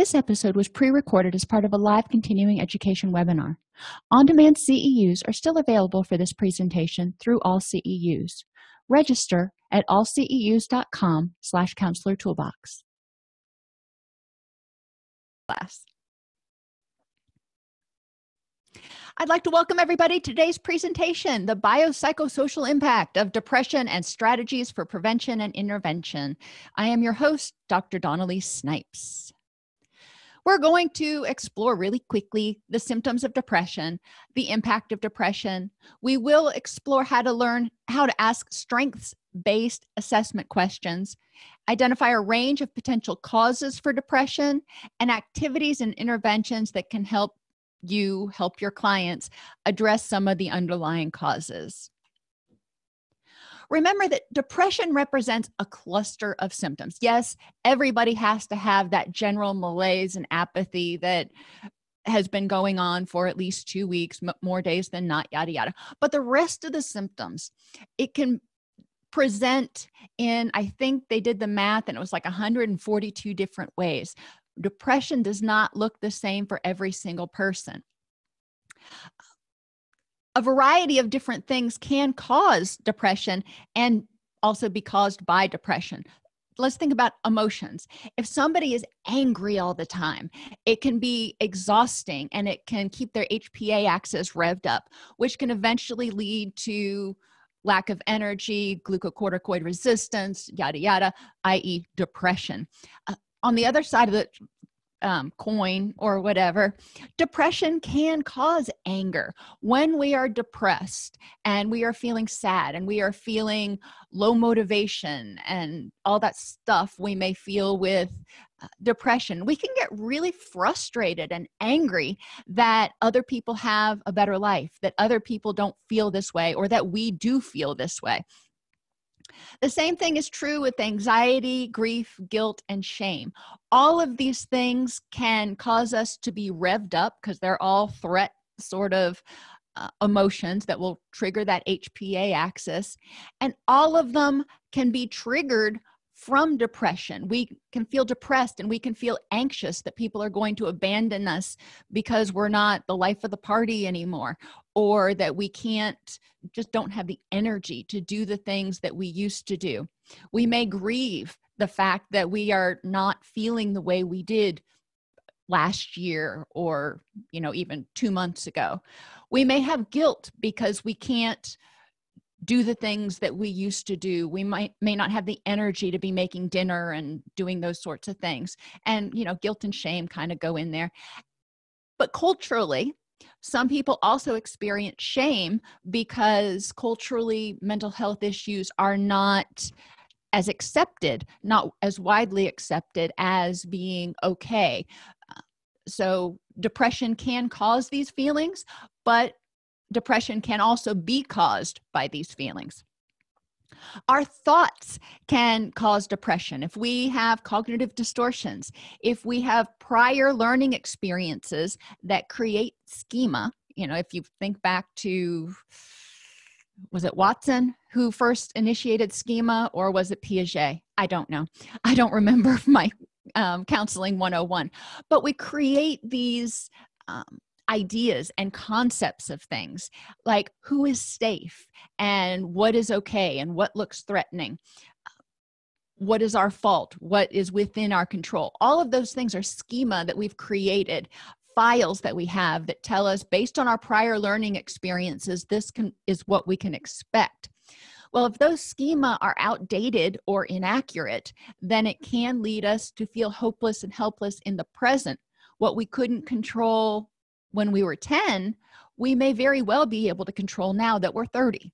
This episode was pre-recorded as part of a live continuing education webinar. On-demand CEUs are still available for this presentation through All CEUs. Register at AllCEUs.com/Counselor Toolbox. I'd like to welcome everybody to today's presentation, the biopsychosocial impact of depression and strategies for prevention and intervention. I am your host, Dr. Dawn-Elise Snipes. We're going to explore really quickly the symptoms of depression, the impact of depression. We will explore how to learn how to ask strengths-based assessment questions, identify a range of potential causes for depression, and activities and interventions that can help you help your clients address some of the underlying causes. Remember that depression represents a cluster of symptoms. Yes, everybody has to have that general malaise and apathy that has been going on for at least 2 weeks, more days than not, yada, yada. But the rest of the symptoms, it can present in, I think they did the math and it was like 142 different ways. Depression does not look the same for every single person. A variety of different things can cause depression and also be caused by depression. Let's think about emotions. If somebody is angry all the time, it can be exhausting and it can keep their HPA axis revved up, which can eventually lead to lack of energy, glucocorticoid resistance, yada, yada, i.e. depression. On the other side of the coin or whatever, depression can cause anger. When we are depressed and we are feeling sad and we are feeling low motivation and all that stuff we may feel with depression, we can get really frustrated and angry that other people have a better life, that other people don't feel this way, or that we do feel this way. The same thing is true with anxiety, grief, guilt, and shame. All of these things can cause us to be revved up because they're all threat sort of emotions that will trigger that HPA axis. And all of them can be triggered from depression. We can feel depressed and we can feel anxious that people are going to abandon us because we're not the life of the party anymore, or that we just don't have the energy to do the things that we used to do. We may grieve the fact that we are not feeling the way we did last year or, even 2 months ago. We may have guilt because we can't do the things that we used to do. We may not have the energy to be making dinner and doing those sorts of things. And, guilt and shame kind of go in there. But culturally, some people also experience shame because culturally, mental health issues are not as accepted, not as widely accepted as being okay. So depression can cause these feelings, but depression can also be caused by these feelings. Our thoughts can cause depression. If we have cognitive distortions, if we have prior learning experiences that create schema, if you think back to, was it Watson who first initiated schema, or was it Piaget? I don't know. I don't remember my counseling 101, but we create these ideas and concepts of things like who is safe and what is okay and what looks threatening, what is our fault, what is within our control. All of those things are schema that we've created, files that we have that tell us based on our prior learning experiences, this is what we can expect. Well, if those schema are outdated or inaccurate, then it can lead us to feel hopeless and helpless in the present. What we couldn't control when we were 10, we may very well be able to control now that we're 30.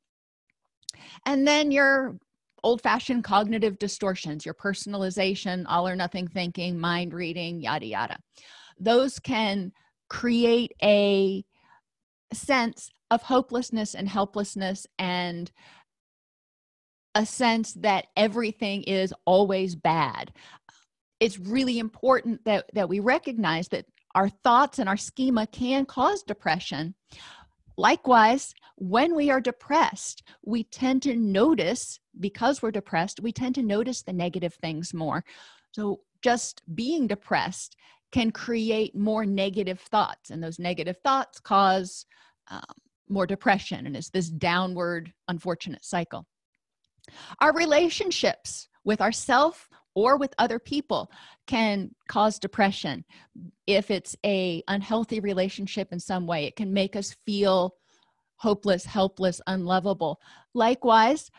And then your old-fashioned cognitive distortions, your personalization, all or nothing thinking, mind reading, yada, yada. Those can create a sense of hopelessness and helplessness and a sense that everything is always bad. It's really important that we recognize that our thoughts and our schema can cause depression. Likewise, when we are depressed, we tend to notice, because we're depressed, we tend to notice the negative things more. So just being depressed can create more negative thoughts. And those negative thoughts cause more depression. And it's this downward, unfortunate cycle. Our relationships with ourselves or with other people can cause depression. If it's an unhealthy relationship in some way, it can make us feel hopeless, helpless, unlovable. Likewise,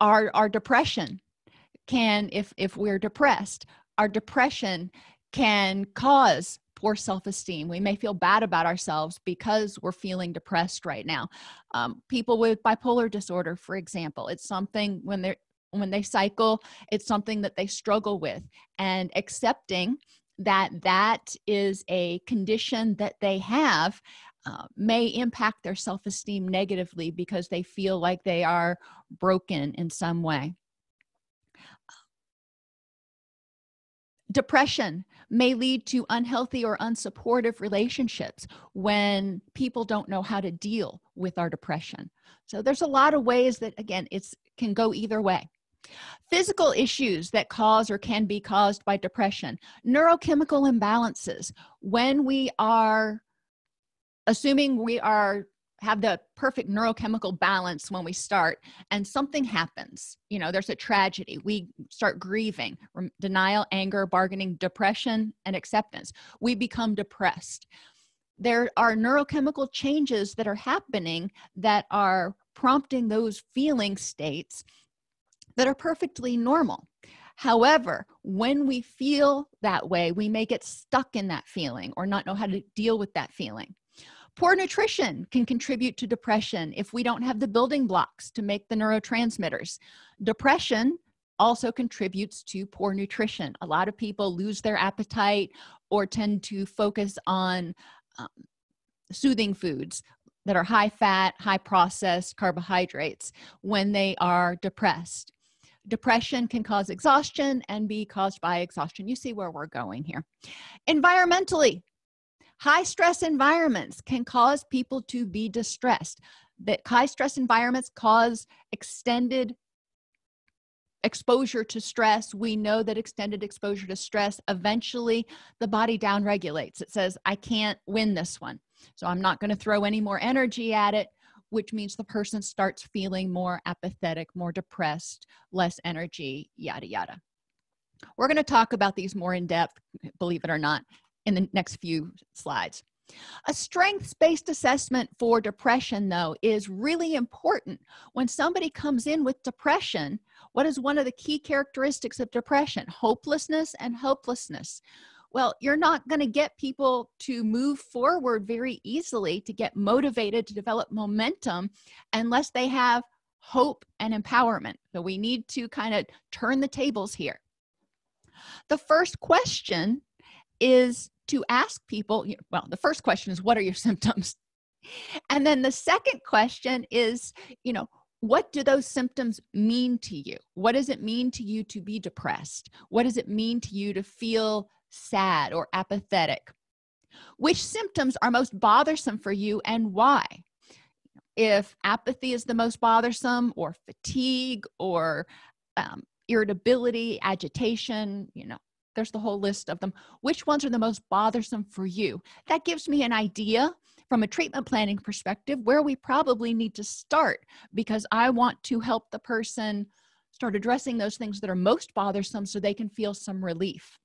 our depression can, if we're depressed, our depression can cause poor self-esteem. We may feel bad about ourselves because we're feeling depressed right now. People with bipolar disorder, for example, it's something when they cycle, it's something that they struggle with, and accepting that is a condition that they have may impact their self-esteem negatively because they feel like they are broken in some way. Depression may lead to unhealthy or unsupportive relationships when people don't know how to deal with our depression. So there's a lot of ways that, again, it can go either way. Physical issues that cause or can be caused by depression, neurochemical imbalances. When we are assuming we have the perfect neurochemical balance when we start and something happens, there's a tragedy, we start grieving, denial, anger, bargaining, depression, and acceptance. We become depressed. There are neurochemical changes that are happening that are prompting those feeling states that are perfectly normal. However, when we feel that way, we may get stuck in that feeling or not know how to deal with that feeling. Poor nutrition can contribute to depression if we don't have the building blocks to make the neurotransmitters. Depression also contributes to poor nutrition. A lot of people lose their appetite or tend to focus on soothing foods that are high fat, high processed carbohydrates when they are depressed. Depression can cause exhaustion and be caused by exhaustion. You see where we're going here. Environmentally, high stress environments can cause people to be distressed. That high stress environments cause extended exposure to stress. We know that extended exposure to stress, eventually the body downregulates. It says, I can't win this one, so I'm not going to throw any more energy at it, which means the person starts feeling more apathetic, more depressed, less energy, yada, yada. We're going to talk about these more in depth, believe it or not, in the next few slides. A strengths-based assessment for depression, though, is really important. When somebody comes in with depression, what is one of the key characteristics of depression? Hopelessness and helplessness. Well, you're not going to get people to move forward very easily, to get motivated, to develop momentum, unless they have hope and empowerment. So we need to kind of turn the tables here. The first question is to ask people, well, the first question is, what are your symptoms? And then the second question is, what do those symptoms mean to you? What does it mean to you to be depressed? What does it mean to you to feel sad or apathetic? Which symptoms are most bothersome for you and why? If apathy is the most bothersome, or fatigue, or irritability, agitation, there's the whole list of them. Which ones are the most bothersome for you? That gives me an idea from a treatment planning perspective where we probably need to start, because I want to help the person start addressing those things that are most bothersome so they can feel some relief.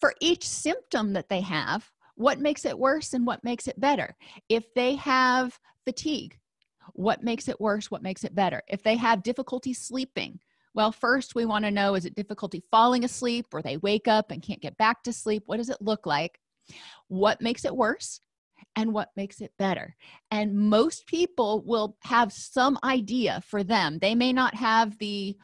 For each symptom that they have, what makes it worse and what makes it better? If they have fatigue, what makes it worse, what makes it better? If they have difficulty sleeping, well, first we want to know, is it difficulty falling asleep, or they wake up and can't get back to sleep? What does it look like? What makes it worse and what makes it better? And most people will have some idea for them. They may not have the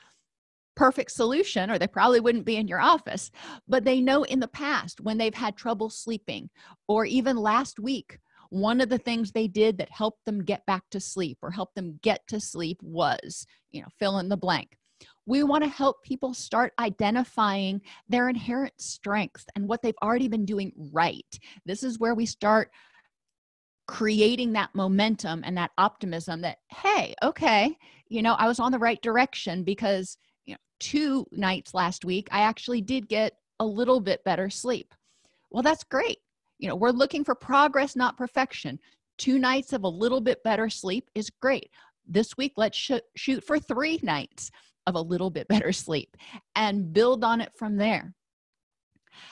perfect solution, or they probably wouldn't be in your office, but they know in the past when they've had trouble sleeping, or even last week, one of the things they did that helped them get back to sleep or helped them get to sleep was, fill in the blank. We want to help people start identifying their inherent strengths and what they've already been doing right. This is where we start creating that momentum and that optimism that, hey, okay, I was on the right direction because two nights last week, I actually did get a little bit better sleep. Well, that's great. You know, we're looking for progress, not perfection. 2 nights of a little bit better sleep is great. This week, let's shoot for 3 nights of a little bit better sleep and build on it from there.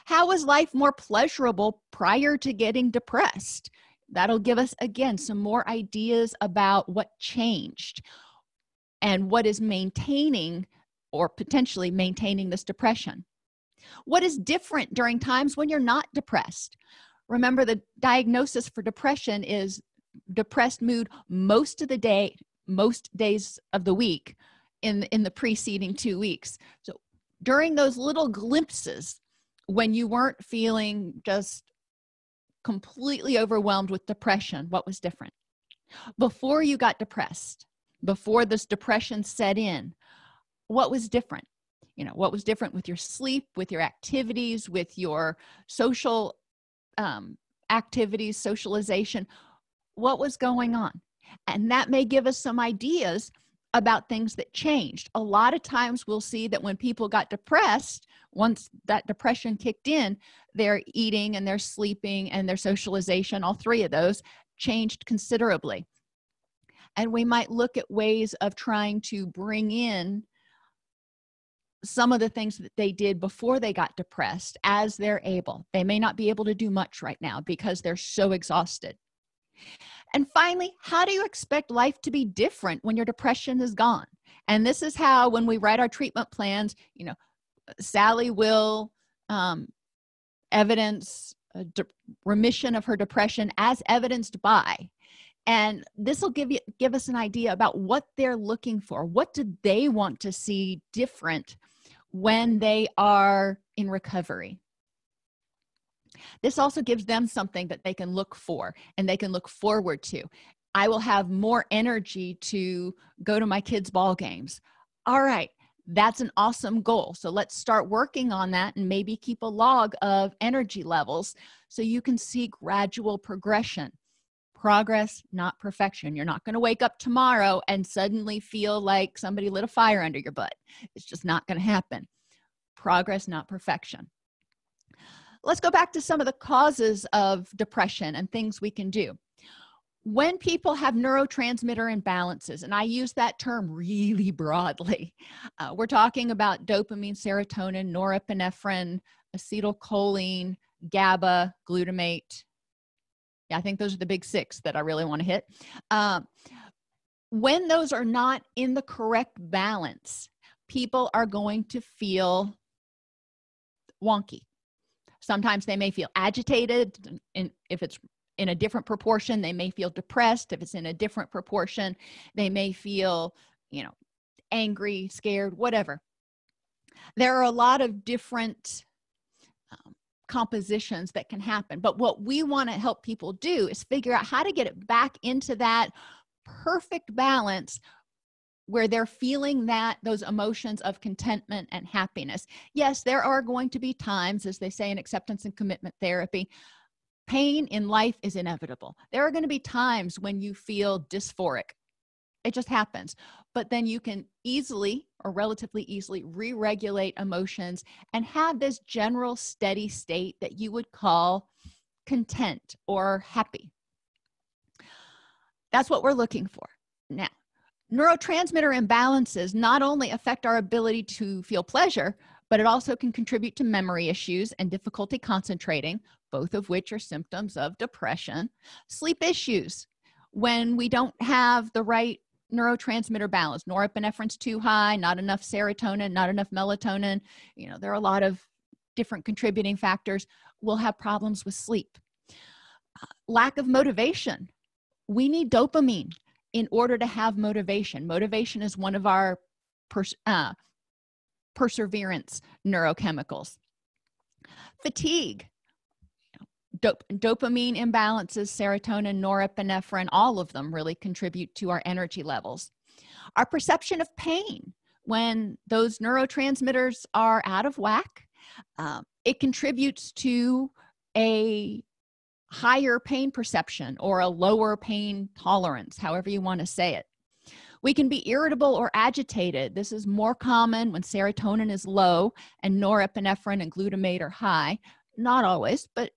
How was life more pleasurable prior to getting depressed? That'll give us, again, some more ideas about what changed and what is maintaining or potentially maintaining this depression. What is different during times when you're not depressed? Remember, the diagnosis for depression is depressed mood most of the day, most days of the week in the preceding 2 weeks. So during those little glimpses when you weren't feeling just completely overwhelmed with depression, what was different? Before you got depressed, before this depression set in, what was different? You know, what was different with your sleep, with your activities, with your social activities, socialization? What was going on? And that may give us some ideas about things that changed. A lot of times we'll see that when people got depressed, once that depression kicked in, their eating and their sleeping and their socialization, all three of those changed considerably. And we might look at ways of trying to bring in some of the things that they did before they got depressed as they're able. They may not be able to do much right now because they're so exhausted. And finally, how do you expect life to be different when your depression is gone? And this is how, when we write our treatment plans, you know, Sally will evidence remission of her depression as evidenced by. And this will give us an idea about what they're looking for. What do they want to see different when they are in recovery? This also gives them something that they can look for and they can look forward to. I will have more energy to go to my kids' ball games. All right, that's an awesome goal. So let's start working on that and maybe keep a log of energy levels so you can see gradual progression. Progress, not perfection. You're not going to wake up tomorrow and suddenly feel like somebody lit a fire under your butt. It's just not going to happen. Progress, not perfection. Let's go back to some of the causes of depression and things we can do. When people have neurotransmitter imbalances, and I use that term really broadly, we're talking about dopamine, serotonin, norepinephrine, acetylcholine, GABA, glutamate. Yeah, I think those are the big 6 that I really want to hit. When those are not in the correct balance, people are going to feel wonky. Sometimes they may feel agitated, and if it's in a different proportion, they may feel depressed. If it's in a different proportion, they may feel, you know, angry, scared, whatever. There are a lot of different compositions that can happen, but what we want to help people do is figure out how to get it back into that perfect balance where they're feeling that those emotions of contentment and happiness. Yes, there are going to be times, as they say in acceptance and commitment therapy, pain in life is inevitable. There are going to be times when you feel dysphoric. It just happens. But then you can easily or relatively easily re-regulate emotions and have this general steady state that you would call content or happy. That's what we're looking for. Now, neurotransmitter imbalances not only affect our ability to feel pleasure, but it also can contribute to memory issues and difficulty concentrating, both of which are symptoms of depression. Sleep issues, when we don't have the right neurotransmitter balance, norepinephrine's too high, not enough serotonin, not enough melatonin, you know, there are a lot of different contributing factors, we'll have problems with sleep. Lack of motivation. We need dopamine in order to have motivation. Motivation is one of our perseverance neurochemicals. Fatigue. Dopamine imbalances, serotonin, norepinephrine, all of them really contribute to our energy levels. Our perception of pain, when those neurotransmitters are out of whack, it contributes to a higher pain perception or a lower pain tolerance, however you want to say it. We can be irritable or agitated. This is more common when serotonin is low and norepinephrine and glutamate are high. Not always, but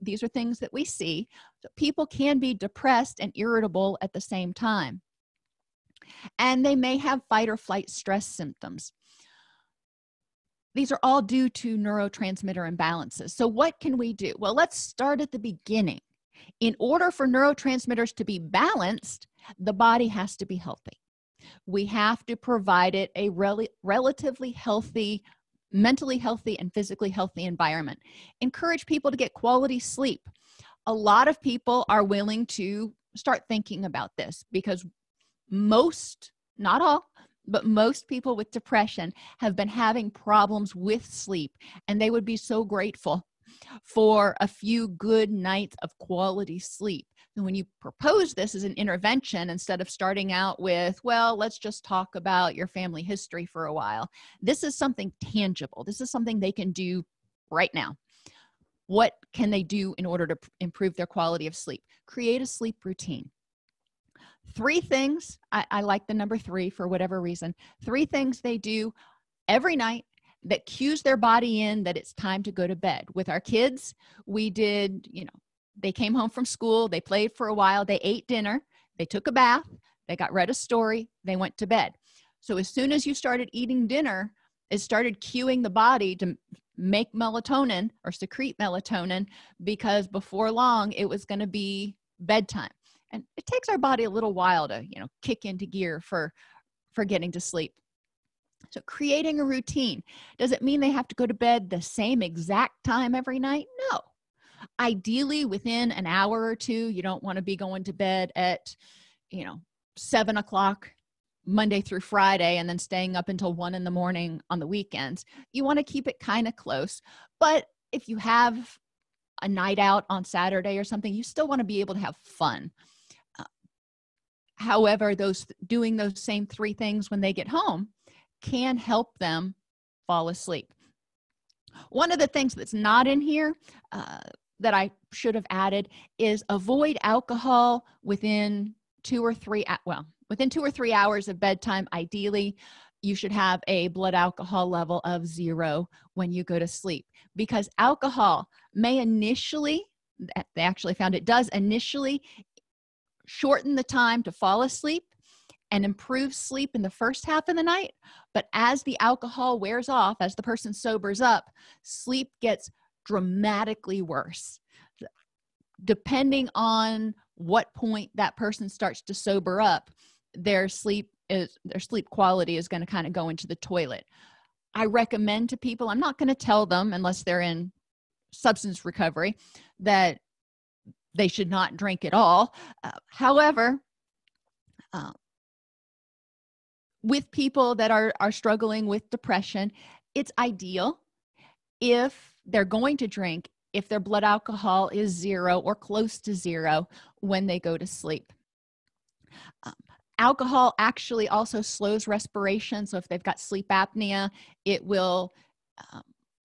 these are things that we see. People can be depressed and irritable at the same time. And they may have fight or flight stress symptoms. These are all due to neurotransmitter imbalances. So what can we do? Well, let's start at the beginning. In order for neurotransmitters to be balanced, the body has to be healthy. We have to provide it a relatively healthy, mentally healthy and physically healthy environment. Encourage people to get quality sleep. A lot of people are willing to start thinking about this because most, not all, but most people with depression have been having problems with sleep, and they would be so grateful for a few good nights of quality sleep. And when you propose this as an intervention, instead of starting out with, well, let's just talk about your family history for a while, this is something tangible. This is something they can do right now. What can they do in order to improve their quality of sleep? Create a sleep routine. Three things, I like the number three for whatever reason, three things they do every night that cues their body in that it's time to go to bed. With our kids, we did, they came home from school, they played for a while, they ate dinner, they took a bath, they got read a story, they went to bed. So as soon as you started eating dinner, it started cueing the body to make melatonin or secrete melatonin, because before long it was going to be bedtime. And it takes our body a little while to, kick into gear for getting to sleep. So creating a routine. Does it mean they have to go to bed the same exact time every night? No. Ideally, within an hour or two. You don't want to be going to bed at, 7 o'clock Monday through Friday and then staying up until 1 a.m. on the weekends. You want to keep it kind of close. But if you have a night out on Saturday or something, you still want to be able to have fun. However, doing those same three things when they get home can help them fall asleep. One of the things that's not in here that I should have added is avoid alcohol within 2 or 3 hours of bedtime. Ideally, you should have a blood alcohol level of 0 when you go to sleep, because alcohol may initially, they actually found it does initially shorten the time to fall asleep and improve sleep in the first half of the night. But as the alcohol wears off, as the person sobers up, sleep gets dramatically worse. Depending on what point that person starts to sober up, their sleep quality is going to kind of go into the toilet. I recommend to people, I'm not going to tell them unless they're in substance recovery, that they should not drink at all. However, with people that are struggling with depression, it's ideal if they're going to drink, if their blood alcohol is 0 or close to 0 when they go to sleep. Alcohol actually also slows respiration. So if they've got sleep apnea, it will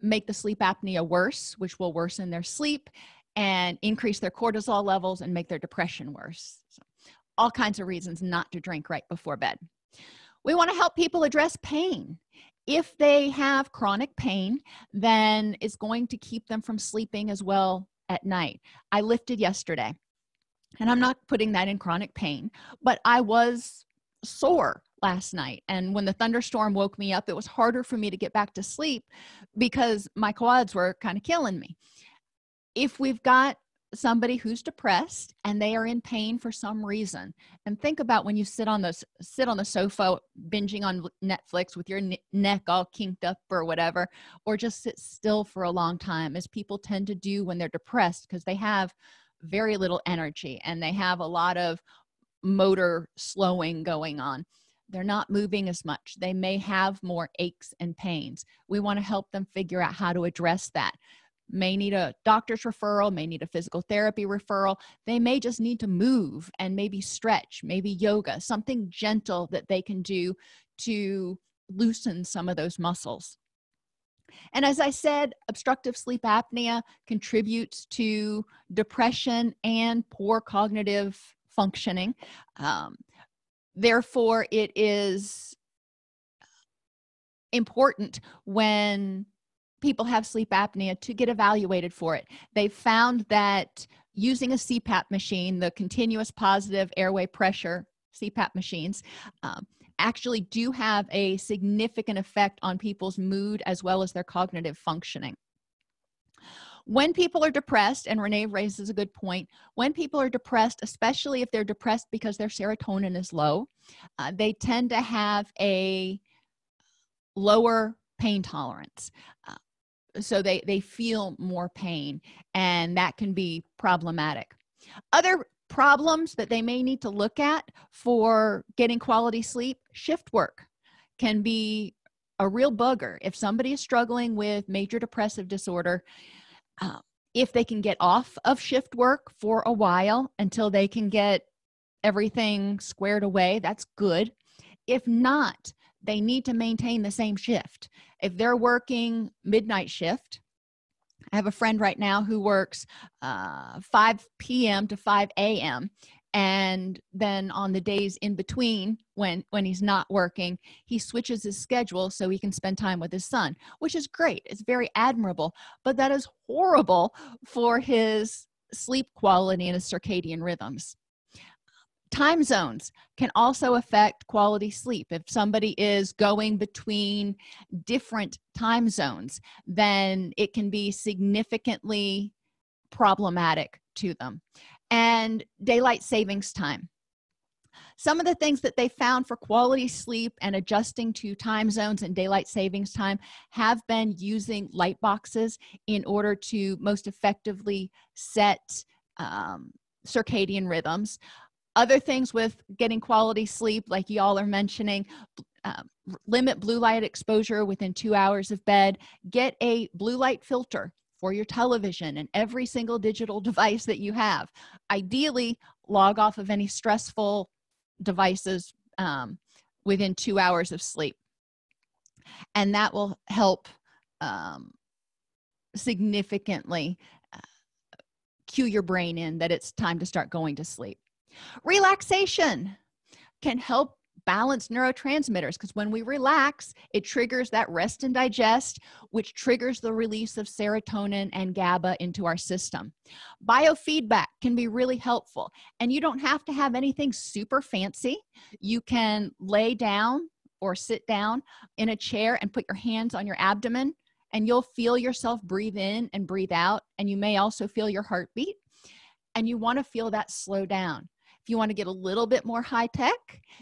make the sleep apnea worse, which will worsen their sleep and increase their cortisol levels and make their depression worse. So all kinds of reasons not to drink right before bed. We want to help people address pain. If they have chronic pain, then it's going to keep them from sleeping as well at night. I lifted yesterday, and I'm not putting that in chronic pain, but I was sore last night. And when the thunderstorm woke me up, it was harder for me to get back to sleep because my quads were kind of killing me. If we've got somebody who's depressed and they are in pain for some reason, and think about when you sit on the sofa binging on Netflix with your neck all kinked up or whatever, or just sit still for a long time, as people tend to do when they're depressed, because they have very little energy and they have a lot of motor slowing going on. They're not moving as much. They may have more aches and pains. We want to help them figure out how to address that. May need a doctor's referral, may need a physical therapy referral. They may just need to move and maybe stretch, maybe yoga, something gentle that they can do to loosen some of those muscles. And as I said, obstructive sleep apnea contributes to depression and poor cognitive functioning. Therefore, it is important when people have sleep apnea to get evaluated for it. They found that using a CPAP machine, the continuous positive airway pressure CPAP machines, actually do have a significant effect on people's mood as well as their cognitive functioning. When people are depressed, and Renee raises a good point, when people are depressed, especially if they're depressed because their serotonin is low, they tend to have a lower pain tolerance. So they feel more pain, and that can be problematic. Other problems that they may need to look at for getting quality sleep, shift work can be a real bugger. If somebody is struggling with major depressive disorder, if they can get off of shift work for a while until they can get everything squared away, that's good. If not, they need to maintain the same shift. If they're working midnight shift, I have a friend right now who works 5 p.m. to 5 a.m. And then on the days in between, when he's not working, he switches his schedule so he can spend time with his son, which is great. It's very admirable, but that is horrible for his sleep quality and his circadian rhythms. Time zones can also affect quality sleep. If somebody is going between different time zones, then it can be significantly problematic to them. And daylight savings time. Some of the things that they found for quality sleep and adjusting to time zones and daylight savings time have been using light boxes in order to most effectively set circadian rhythms. Other things with getting quality sleep, like y'all are mentioning, limit blue light exposure within 2 hours of bed. Get a blue light filter for your television and every single digital device that you have. Ideally, log off of any stressful devices within 2 hours of sleep. And that will help significantly cue your brain in that it's time to start going to sleep. Relaxation can help balance neurotransmitters, because when we relax, it triggers that rest and digest, which triggers the release of serotonin and GABA into our system. Biofeedback can be really helpful, and you don't have to have anything super fancy. You can lay down or sit down in a chair and put your hands on your abdomen, and you'll feel yourself breathe in and breathe out, and you may also feel your heartbeat, and you want to feel that slow down. If you want to get a little bit more high tech,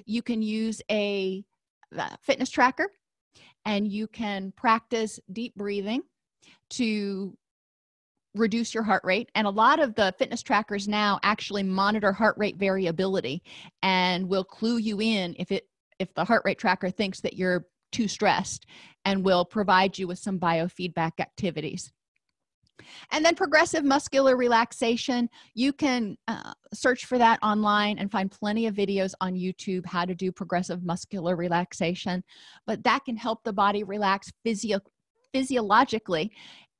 you can use a fitness tracker, and you can practice deep breathing to reduce your heart rate. And a lot of the fitness trackers now actually monitor heart rate variability and will clue you in if the heart rate tracker thinks that you're too stressed, and will provide you with some biofeedback activities. And then progressive muscular relaxation, you can search for that online and find plenty of videos on YouTube how to do progressive muscular relaxation. But that can help the body relax physiologically,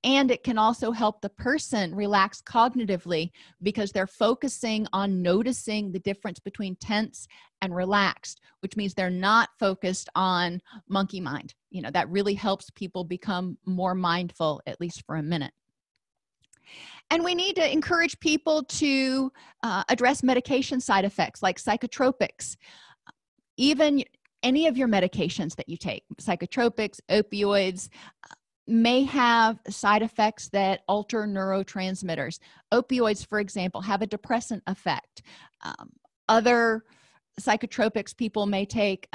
and it can also help the person relax cognitively, because they're focusing on noticing the difference between tense and relaxed, which means they're not focused on monkey mind. You know, that really helps people become more mindful, at least for a minute. And we need to encourage people to address medication side effects like psychotropics, even any of your medications that you take. Psychotropics, opioids may have side effects that alter neurotransmitters. Opioids, for example, have a depressant effect. Other psychotropics people may take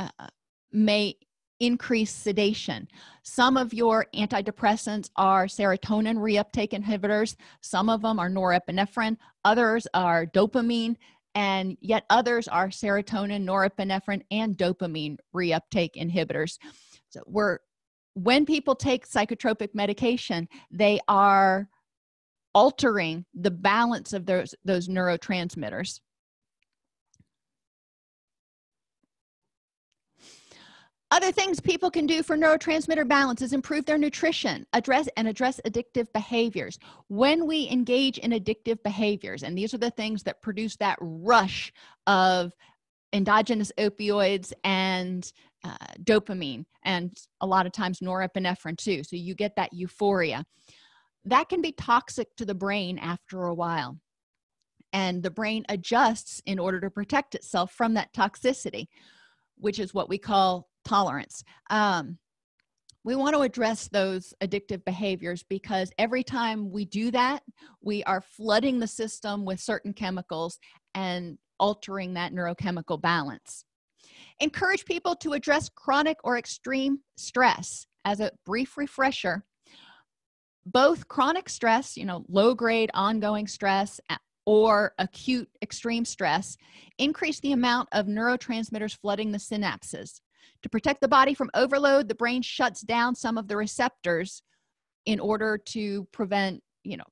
may increase sedation. Some of your antidepressants are serotonin reuptake inhibitors. Some of them are norepinephrine. Others are dopamine. And yet others are serotonin, norepinephrine, and dopamine reuptake inhibitors. So when people take psychotropic medication, they are altering the balance of those neurotransmitters. Other things people can do for neurotransmitter balance is improve their nutrition, address addictive behaviors. When we engage in addictive behaviors, and these are the things that produce that rush of endogenous opioids and dopamine, and a lot of times norepinephrine too. So you get that euphoria. That can be toxic to the brain after a while. And the brain adjusts in order to protect itself from that toxicity, which is what we call tolerance. We want to address those addictive behaviors because every time we do that, we are flooding the system with certain chemicals and altering that neurochemical balance. Encourage people to address chronic or extreme stress. As a brief refresher, both chronic stress, you know, low-grade ongoing stress, or acute extreme stress, increase the amount of neurotransmitters flooding the synapses. To protect the body from overload, the brain shuts down some of the receptors in order to prevent, you know,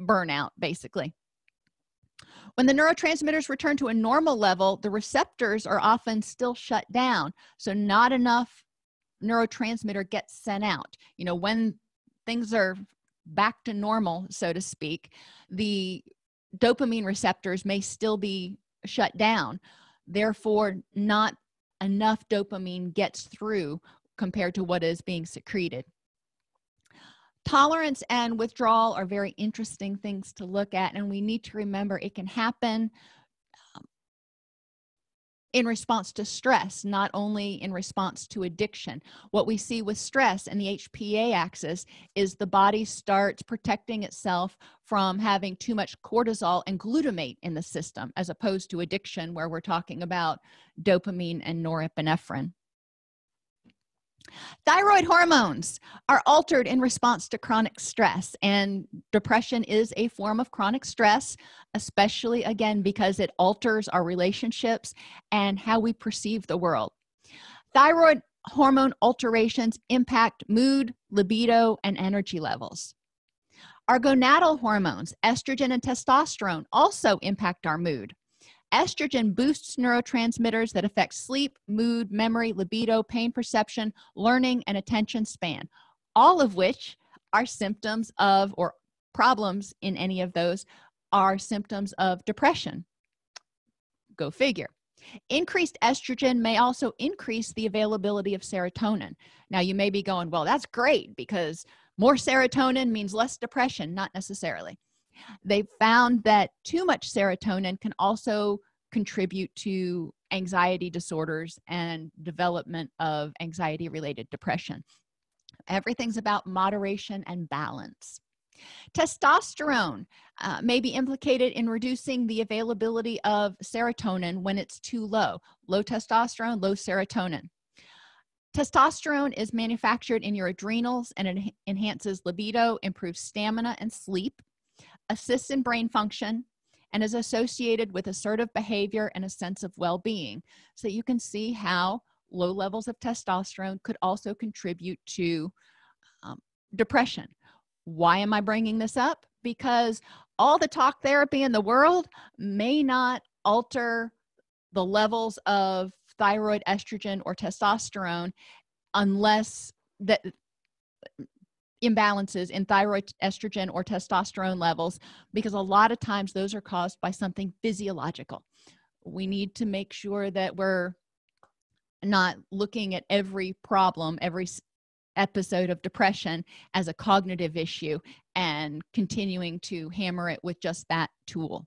burnout, basically. When the neurotransmitters return to a normal level, the receptors are often still shut down, so not enough neurotransmitter gets sent out. You know, when things are back to normal, so to speak, the dopamine receptors may still be shut down. Therefore, not enough dopamine gets through compared to what is being secreted. Tolerance and withdrawal are very interesting things to look at, and we need to remember it can happen in response to stress, not only in response to addiction. What we see with stress and the HPA axis is the body starts protecting itself from having too much cortisol and glutamate in the system, as opposed to addiction where we're talking about dopamine and norepinephrine. Thyroid hormones are altered in response to chronic stress, and depression is a form of chronic stress, especially, again, because it alters our relationships and how we perceive the world. Thyroid hormone alterations impact mood, libido, and energy levels. Our gonadal hormones, estrogen and testosterone, also impact our mood. Estrogen boosts neurotransmitters that affect sleep, mood, memory, libido, pain perception, learning, and attention span, all of which are symptoms of, or problems in any of those, are symptoms of depression. Go figure. Increased estrogen may also increase the availability of serotonin. Now, you may be going, well, that's great because more serotonin means less depression. Not necessarily. They've found that too much serotonin can also contribute to anxiety disorders and development of anxiety-related depression. Everything's about moderation and balance. Testosterone may be implicated in reducing the availability of serotonin when it's too low. Low testosterone, low serotonin. Testosterone is manufactured in your adrenals, and it enhances libido, improves stamina and sleep, assists in brain function, and is associated with assertive behavior and a sense of well-being. So you can see how low levels of testosterone could also contribute to depression. Why am I bringing this up? Because all the talk therapy in the world may not alter the levels of thyroid, estrogen, or testosterone unless that imbalances in thyroid, estrogen, or testosterone levels, because a lot of times those are caused by something physiological. We need to make sure that we're not looking at every problem, every episode of depression as a cognitive issue and continuing to hammer it with just that tool.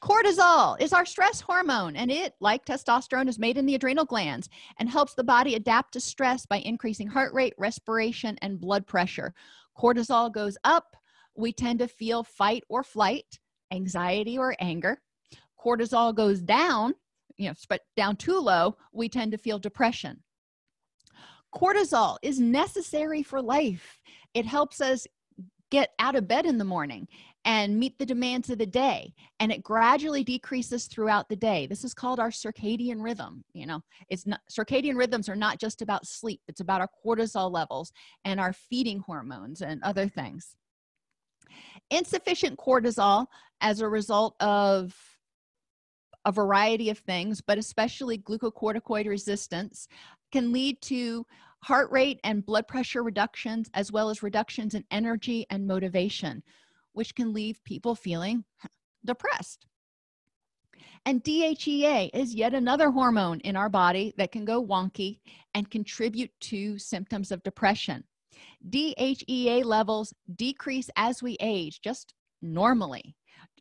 Cortisol is our stress hormone, and it, like testosterone, is made in the adrenal glands and helps the body adapt to stress by increasing heart rate, respiration, and blood pressure. Cortisol goes up, we tend to feel fight or flight, anxiety or anger. Cortisol goes down, you know, down too low, we tend to feel depression. Cortisol is necessary for life. It helps us get out of bed in the morning and meet the demands of the day, and it gradually decreases throughout the day. This is called our circadian rhythm. You know, it's not, circadian rhythms are not just about sleep. It's about our cortisol levels and our feeding hormones and other things. Insufficient cortisol as a result of a variety of things, but especially glucocorticoid resistance, can lead to heart rate and blood pressure reductions, as well as reductions in energy and motivation, which can leave people feeling depressed. And DHEA is yet another hormone in our body that can go wonky and contribute to symptoms of depression. DHEA levels decrease as we age, just normally,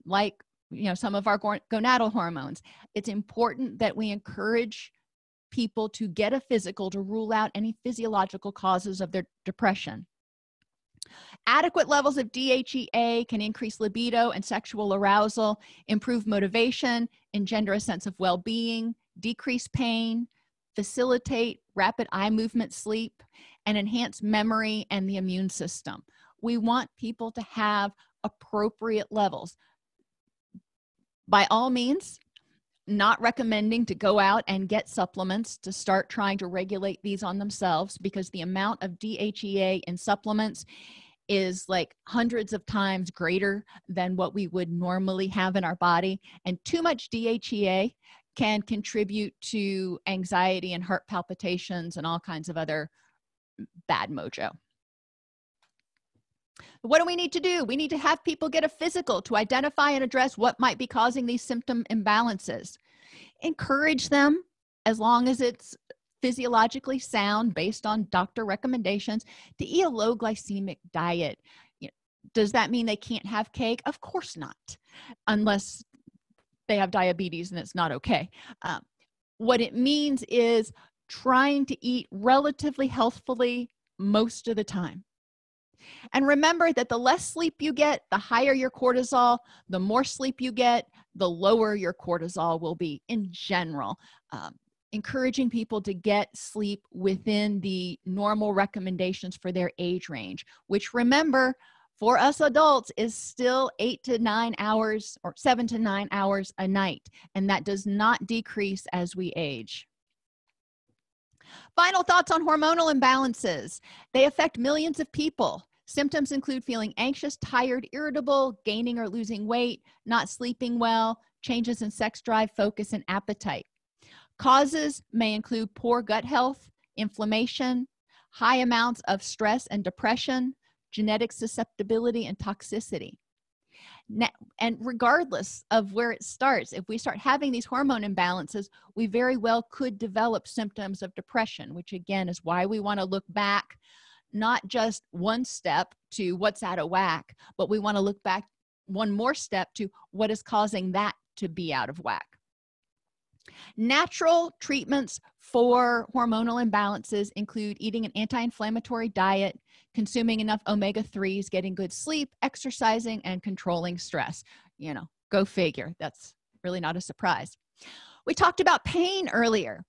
like, you know, some of our gonadal hormones. It's important that we encourage people to get a physical to rule out any physiological causes of their depression. Adequate levels of DHEA can increase libido and sexual arousal, improve motivation, engender a sense of well-being, decrease pain, facilitate rapid eye movement sleep, and enhance memory and the immune system. We want people to have appropriate levels. By all means, not recommending to go out and get supplements to start trying to regulate these on themselves, because the amount of DHEA in supplements is like hundreds of times greater than what we would normally have in our body. And too much DHEA can contribute to anxiety and heart palpitations and all kinds of other bad mojo. What do we need to do? We need to have people get a physical to identify and address what might be causing these symptom imbalances. Encourage them, as long as it's physiologically sound based on doctor recommendations, to eat a low glycemic diet. You know, does that mean they can't have cake? Of course not, unless they have diabetes and it's not okay. What it means is trying to eat relatively healthfully most of the time. And remember that the less sleep you get, the higher your cortisol. The more sleep you get, the lower your cortisol will be in general. Encouraging people to get sleep within the normal recommendations for their age range, which, remember, for us adults is still 8 to 9 hours or 7 to 9 hours a night. And that does not decrease as we age. Final thoughts on hormonal imbalances. They affect millions of people. Symptoms include feeling anxious, tired, irritable, gaining or losing weight, not sleeping well, changes in sex drive, focus, and appetite. Causes may include poor gut health, inflammation, high amounts of stress and depression, genetic susceptibility, and toxicity. Now, and regardless of where it starts, if we start having these hormone imbalances, we very well could develop symptoms of depression, which again is why we want to look back, not just one step to what's out of whack, but we want to look back one more step to what is causing that to be out of whack. Natural treatments for hormonal imbalances include eating an anti-inflammatory diet, consuming enough omega-3s, getting good sleep, exercising, and controlling stress. You know, go figure. That's really not a surprise. We talked about pain earlier.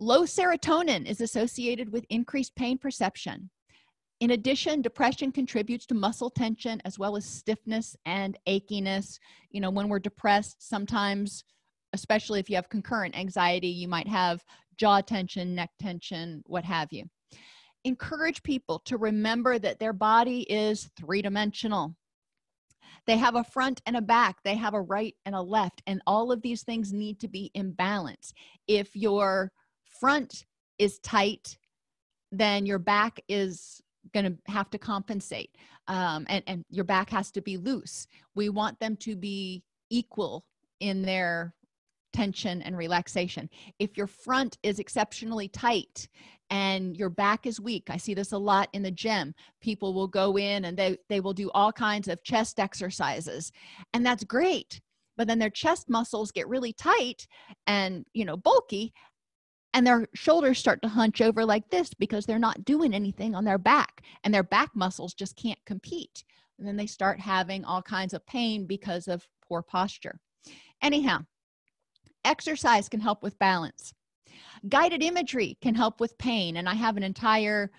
Low serotonin is associated with increased pain perception. In addition, depression contributes to muscle tension as well as stiffness and achiness. You know, when we're depressed, sometimes, especially if you have concurrent anxiety, you might have jaw tension, neck tension, what have you. Encourage people to remember that their body is three-dimensional. They have a front and a back. They have a right and a left, and all of these things need to be in balance. If your front is tight, then your back is going to have to compensate, and your back has to be loose. We want them to be equal in their tension and relaxation. If your front is exceptionally tight and your back is weak, I see this a lot in the gym. People will go in and they will do all kinds of chest exercises, and that's great. But then their chest muscles get really tight and, you know, bulky, and their shoulders start to hunch over like this because they're not doing anything on their back, and their back muscles just can't compete. And then they start having all kinds of pain because of poor posture. Anyhow, exercise can help with balance. Guided imagery can help with pain. And I have an entire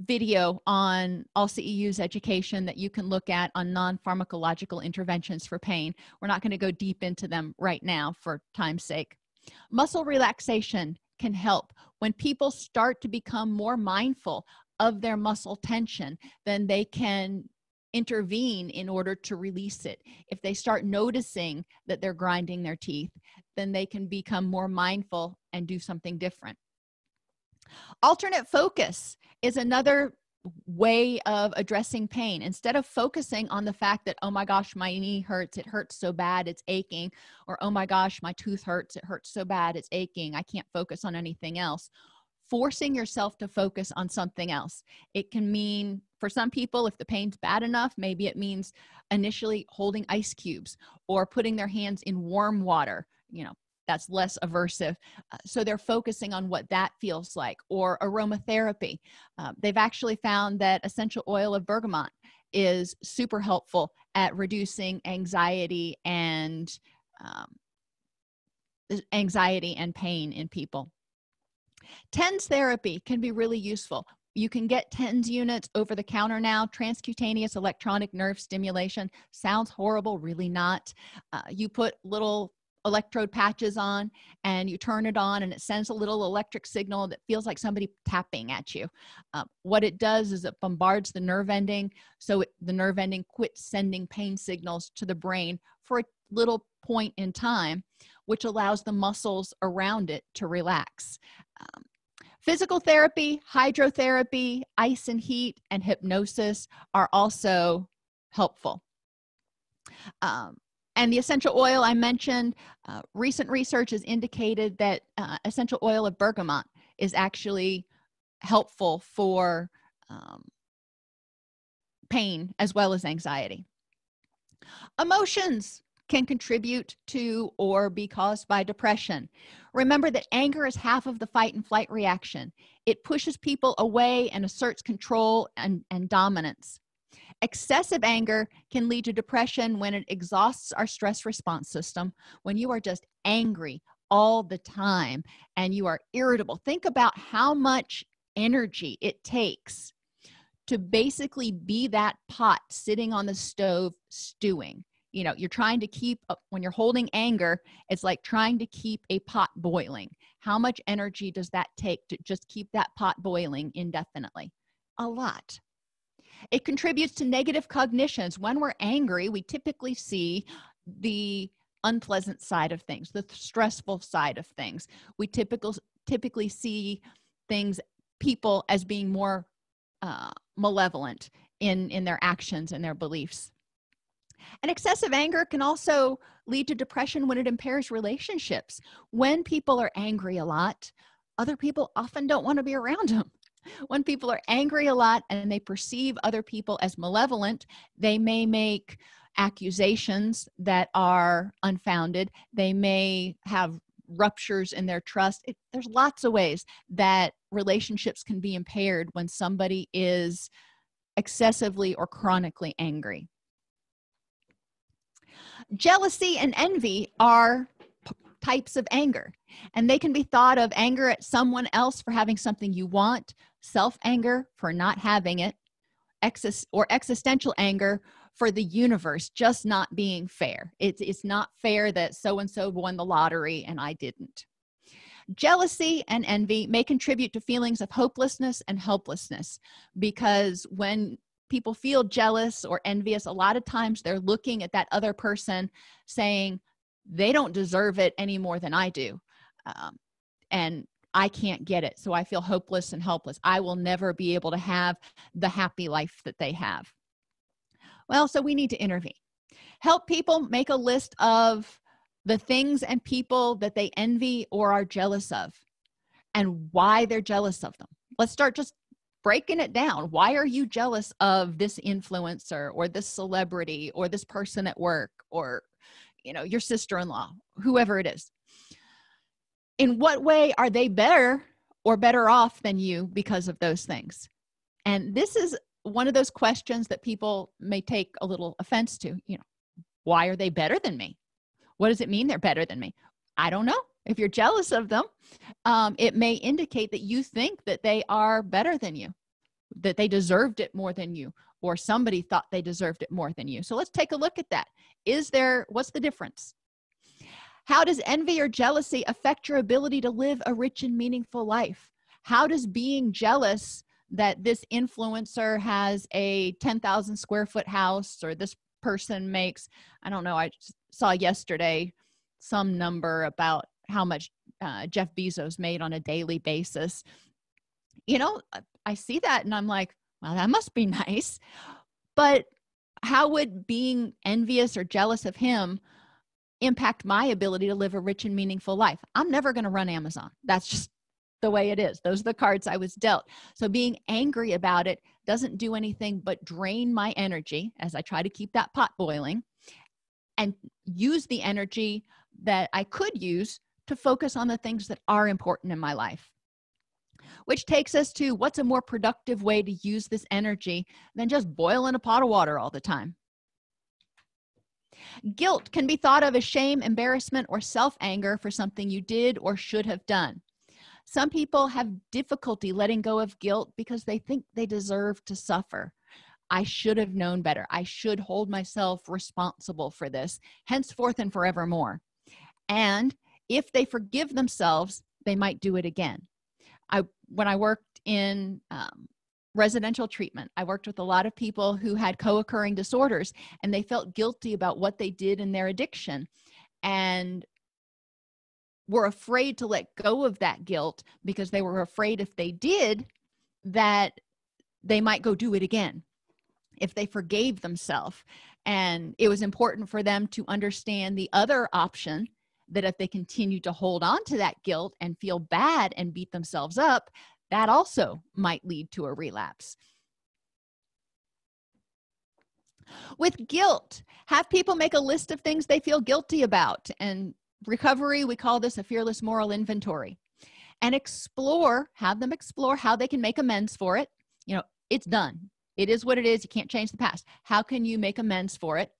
video on AllCEUs education that you can look at on non-pharmacological interventions for pain. We're not going to go deep into them right now for time's sake. Muscle relaxation can help. When people start to become more mindful of their muscle tension, then they can intervene in order to release it. If they start noticing that they're grinding their teeth, then they can become more mindful and do something different. Alternate focus is another way of addressing pain. Instead of focusing on the fact that, oh my gosh, my knee hurts, it hurts so bad, it's aching, or oh my gosh, my tooth hurts, it hurts so bad, it's aching, I can't focus on anything else. Forcing yourself to focus on something else. It can mean, for some people, if the pain's bad enough, maybe it means initially holding ice cubes or putting their hands in warm water, you know, that's less aversive. So they're focusing on what that feels like, or aromatherapy. They've actually found that essential oil of bergamot is super helpful at reducing anxiety and pain in people. TENS therapy can be really useful. You can get TENS units over the counter now, transcutaneous electronic nerve stimulation. Sounds horrible, really not. You put little electrode patches on and you turn it on and it sends a little electric signal that feels like somebody tapping at you. What it does is it bombards the nerve ending, so the nerve ending quits sending pain signals to the brain for a little point in time, which allows the muscles around it to relax. Physical therapy, hydrotherapy, ice and heat, and hypnosis are also helpful. And the essential oil I mentioned, recent research has indicated that essential oil of bergamot is actually helpful for pain as well as anxiety. Emotions can contribute to or be caused by depression. Remember that anger is half of the fight and flight reaction. It pushes people away and asserts control and dominance. Excessive anger can lead to depression when it exhausts our stress response system, when you are just angry all the time and you are irritable. Think about how much energy it takes to basically be that pot sitting on the stove stewing. You know, you're trying to keep, when you're holding anger, it's like trying to keep a pot boiling. How much energy does that take to just keep that pot boiling indefinitely? A lot. It contributes to negative cognitions. When we're angry, we typically see the unpleasant side of things, the stressful side of things. We typically see things, people as being more malevolent in their actions and their beliefs. And excessive anger can also lead to depression when it impairs relationships. When people are angry a lot, other people often don't want to be around them. When people are angry a lot and they perceive other people as malevolent, they may make accusations that are unfounded. They may have ruptures in their trust. There's lots of ways that relationships can be impaired when somebody is excessively or chronically angry. Jealousy and envy are types of anger, and they can be thought of: anger at someone else for having something you want, self-anger for not having it, existential anger for the universe just not being fair. It's not fair that so-and-so won the lottery and I didn't. Jealousy and envy may contribute to feelings of hopelessness and helplessness, because when people feel jealous or envious, a lot of times they're looking at that other person saying, they don't deserve it any more than I do. And I can't get it. So I feel hopeless and helpless. I will never be able to have the happy life that they have. Well, so we need to intervene. Help people make a list of the things and people that they envy or are jealous of and why they're jealous of them. Let's start just breaking it down. Why are you jealous of this influencer or this celebrity or this person at work, or, you know, your sister-in-law, whoever it is? In what way are they better or better off than you because of those things? And this is one of those questions that people may take a little offense to. You know, why are they better than me? What does it mean they're better than me? I don't know. If you're jealous of them, it may indicate that you think that they are better than you, that they deserved it more than you, or somebody thought they deserved it more than you. So let's take a look at that. What's the difference? How does envy or jealousy affect your ability to live a rich and meaningful life? How does being jealous that this influencer has a 10,000 square foot house, or this person makes, I don't know, I saw yesterday some number about how much Jeff Bezos made on a daily basis. You know, I see that and I'm like, well, that must be nice. But how would being envious or jealous of him impact my ability to live a rich and meaningful life? I'm never going to run Amazon. That's just the way it is. Those are the cards I was dealt. So being angry about it doesn't do anything but drain my energy as I try to keep that pot boiling and use the energy that I could use to focus on the things that are important in my life. Which takes us to what's a more productive way to use this energy than just boiling a pot of water all the time. Guilt can be thought of as shame, embarrassment, or self-anger for something you did or should have done. Some people have difficulty letting go of guilt because they think they deserve to suffer. I should have known better. I should hold myself responsible for this, henceforth and forevermore. And if they forgive themselves, they might do it again. When I worked in residential treatment, I worked with a lot of people who had co-occurring disorders, and they felt guilty about what they did in their addiction and were afraid to let go of that guilt because they were afraid if they did that they might go do it again if they forgave themselves. And it was important for them to understand the other option, that if they continue to hold on to that guilt and feel bad and beat themselves up, that also might lead to a relapse. With guilt, have people make a list of things they feel guilty about. And recovery, we call this a fearless moral inventory. And have them explore how they can make amends for it. You know, it's done. It is what it is. You can't change the past. How can you make amends for it?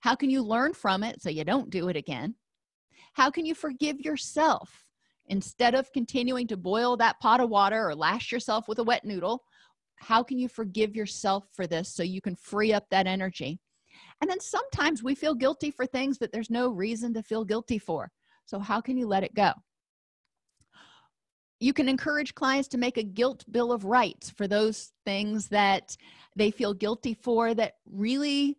How can you learn from it so you don't do it again? How can you forgive yourself instead of continuing to boil that pot of water or lash yourself with a wet noodle? How can you forgive yourself for this so you can free up that energy? And then sometimes we feel guilty for things that there's no reason to feel guilty for. So how can you let it go? You can encourage clients to make a guilt bill of rights for those things that they feel guilty for that really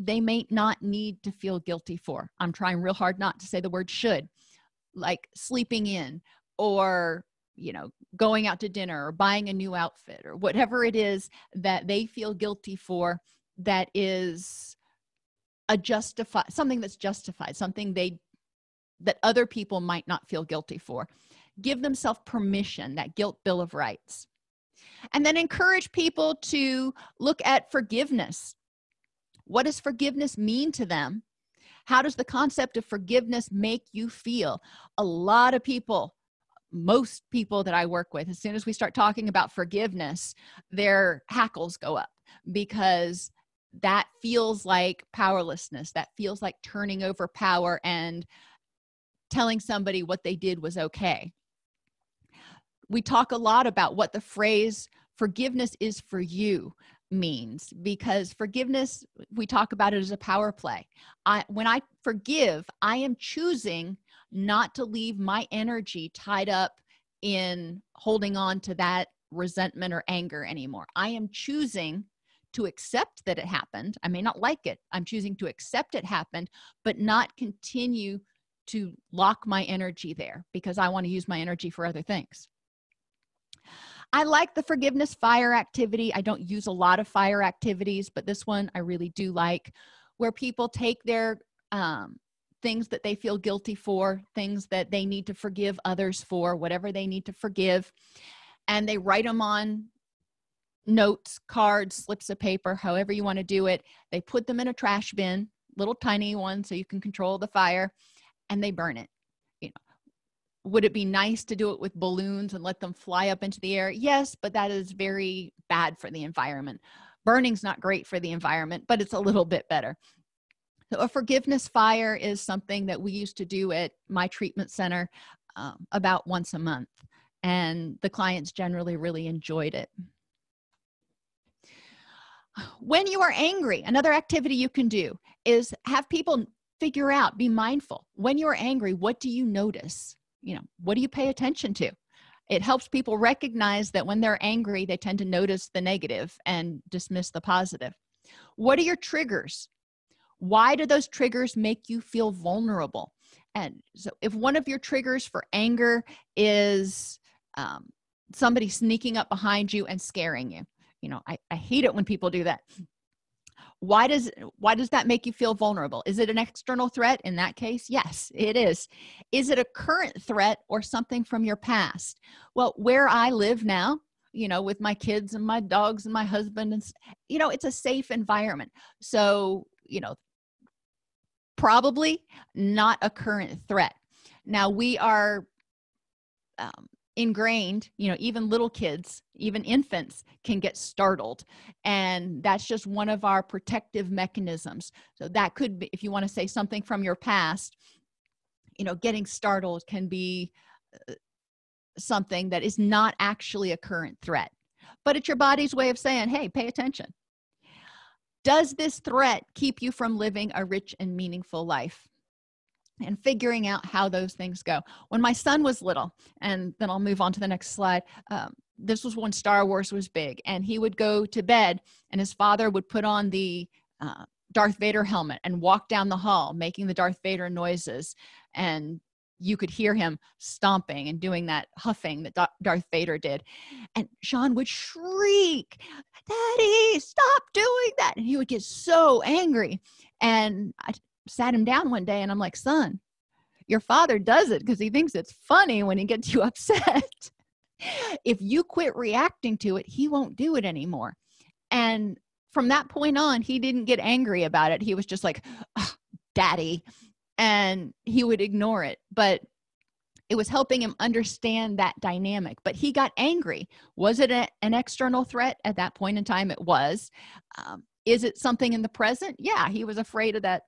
they may not need to feel guilty for. I'm trying real hard not to say the word should, like sleeping in or, you know, going out to dinner or buying a new outfit or whatever it is that they feel guilty for that is something that's justified, something that other people might not feel guilty for. Give themselves permission, that guilt bill of rights. And then encourage people to look at forgiveness. What does forgiveness mean to them? How does the concept of forgiveness make you feel? A lot of people, most people that I work with, as soon as we start talking about forgiveness, their hackles go up because that feels like powerlessness. That feels like turning over power and telling somebody what they did was okay. We talk a lot about what the phrase forgiveness is for you means, because forgiveness, we talk about it as a power play. When I forgive, I am choosing not to leave my energy tied up in holding on to that resentment or anger anymore. I am choosing to accept that it happened. I may not like it. I'm choosing to accept it happened, but not continue to lock my energy there because I want to use my energy for other things. I like the forgiveness fire activity. I don't use a lot of fire activities, but this one I really do like, where people take their things that they feel guilty for, things that they need to forgive others for, whatever they need to forgive, and they write them on notes, cards, slips of paper, however you want to do it. They put them in a trash bin, little tiny one so you can control the fire, and they burn it. Would it be nice to do it with balloons and let them fly up into the air? Yes, but that is very bad for the environment. Burning's not great for the environment, but it's a little bit better. So a forgiveness fire is something that we used to do at my treatment center about once a month, and the clients generally really enjoyed it. When you are angry, another activity you can do is have people figure out, be mindful. When you are angry, what do you notice? You know, what do you pay attention to? It helps people recognize that when they're angry, they tend to notice the negative and dismiss the positive. What are your triggers? Why do those triggers make you feel vulnerable? And so if one of your triggers for anger is somebody sneaking up behind you and scaring you, you know, I hate it when people do that. Why does that make you feel vulnerable? Is it an external threat? In that case, yes, it is. Is it a current threat or something from your past? Well, where I live now, you know, with my kids and my dogs and my husband, and, you know, it's a safe environment. So, you know, probably not a current threat. Now we are ingrained, you know, even little kids, even infants can get startled. And that's just one of our protective mechanisms. So that could be, if you want to say something from your past, you know, getting startled can be something that is not actually a current threat, but it's your body's way of saying, hey, pay attention. Does this threat keep you from living a rich and meaningful life? And figuring out how those things go. When my son was little, and then I'll move on to the next slide. This was when Star Wars was big, and he would go to bed and his father would put on the Darth Vader helmet and walk down the hall, making the Darth Vader noises. And you could hear him stomping and doing that huffing that Darth Vader did. And Sean would shriek, "Daddy, stop doing that." And he would get so angry. And I sat him down one day and I'm like, "Son, your father does it because he thinks it's funny when he gets you upset. If you quit reacting to it, he won't do it anymore." And from that point on, he didn't get angry about it. He was just like, "Oh, Daddy," and he would ignore it. But it was helping him understand that dynamic. But he got angry. Was it an external threat? At that point in time, it was. Is it something in the present? Yeah, he was afraid of that.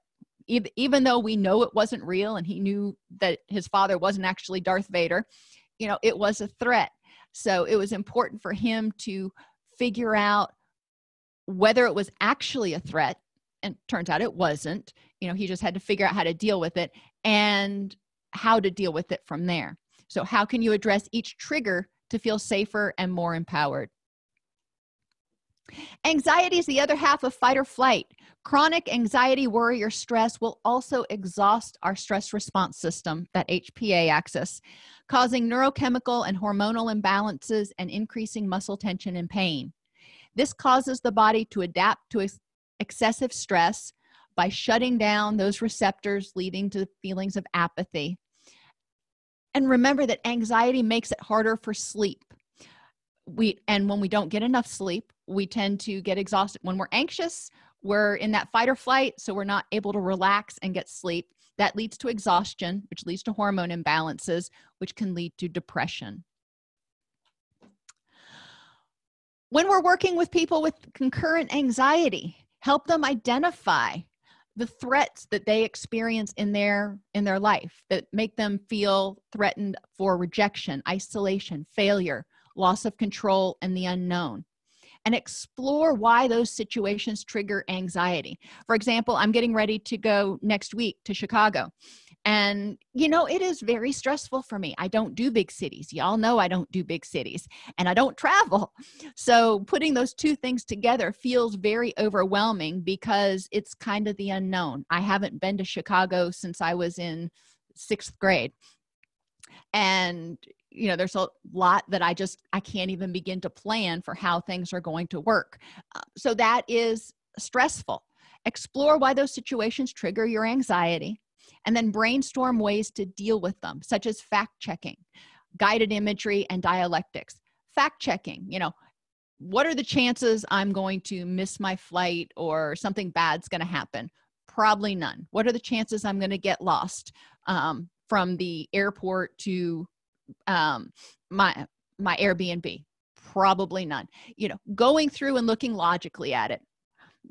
Even though we know it wasn't real and he knew that his father wasn't actually Darth Vader, you know, it was a threat. So it was important for him to figure out whether it was actually a threat, and turns out it wasn't. You know, he just had to figure out how to deal with it and how to deal with it from there. So how can you address each trigger to feel safer and more empowered? Anxiety is the other half of fight or flight. Chronic anxiety, worry, or stress will also exhaust our stress response system, that HPA axis, causing neurochemical and hormonal imbalances and increasing muscle tension and pain. This causes the body to adapt to excessive stress by shutting down those receptors, leading to feelings of apathy. And remember that anxiety makes it harder for sleep. And when we don't get enough sleep, we tend to get exhausted. When we're anxious, we're in that fight or flight, so we're not able to relax and get sleep. That leads to exhaustion, which leads to hormone imbalances, which can lead to depression. When we're working with people with concurrent anxiety, help them identify the threats that they experience in their life that make them feel threatened for rejection, isolation, failure, loss of control, and the unknown. And explore why those situations trigger anxiety. For example, I'm getting ready to go next week to Chicago. And, you know, it is very stressful for me. I don't do big cities. Y'all know I don't do big cities, and I don't travel. So putting those two things together feels very overwhelming because it's kind of the unknown. I haven't been to Chicago since I was in 6th grade. And, you know, there's a lot that I can't even begin to plan for how things are going to work. So that is stressful. Explore why those situations trigger your anxiety, and then brainstorm ways to deal with them, such as fact-checking, guided imagery, and dialectics. Fact-checking, you know, what are the chances I'm going to miss my flight or something bad's going to happen? Probably none. What are the chances I'm going to get lost from the airport to my Airbnb? Probably none. You know, going through and looking logically at it.